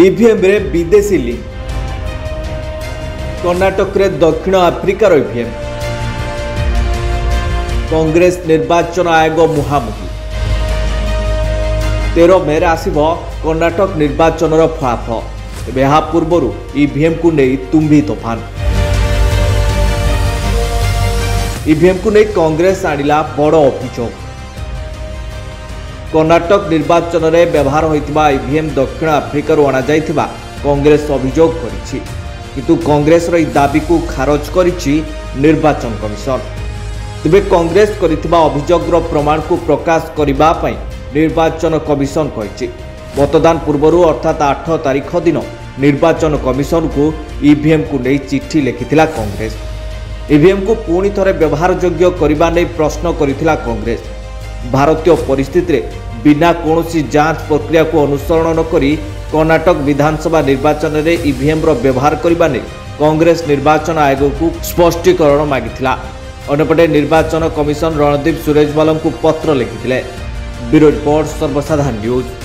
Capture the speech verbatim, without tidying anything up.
ई V M रे विदेशी link, Karnataka रे दक्षिण अफ्रीकार ई वी एम, कांग्रेस निर्वाचन आयोग मुहामुहि। तेरह मे आसिबो कर्णाटक निर्वाचन फलाफल। तेज यह पूर्व ई वी एम को नहीं तुम्बी तोफान। ई वी एम को नहीं कांग्रेस आणिला बड़ अभियोग। कर्णाटक निर्वाचन रे व्यवहार होइतिबा ई वी एम दक्षिण आफ्रिकार अणाइवा कांग्रेस अभियोग करिछि, किंतु कांग्रेस रो दाबी को खारज करिछि निर्वाचन कमिशन। तबे कांग्रेस करितिबा अभियोग रो प्रमाण को प्रकाश करिबा पई निर्वाचन कमिशन कहिछि। मतदान पूर्वरु अर्थात आठ तारिख दिन निर्वाचन कमिशन को ई वी एम को नै चिट्ठी लिखिथिला कांग्रेस। ई वी एम को पुणी थरे व्यवहार योग्य करिबा नै प्रश्न करिथिला कांग्रेस। भारतीय परिस्थिति रे बिना कोनोसी जांच प्रक्रिया को अनुसरण न करी कर्णाटक विधानसभा निर्वाचन रे ई वी एम रो व्यवहार करबा ने कांग्रेस निर्वाचन आयोग को स्पष्टीकरण मागिथिला। अन्यपटे निर्वाचन कमिशन रणदीप सुरजवाला को पत्र लिखिथिले। ब्यूरो रिपोर्ट सर्वसाधारण न्यूज।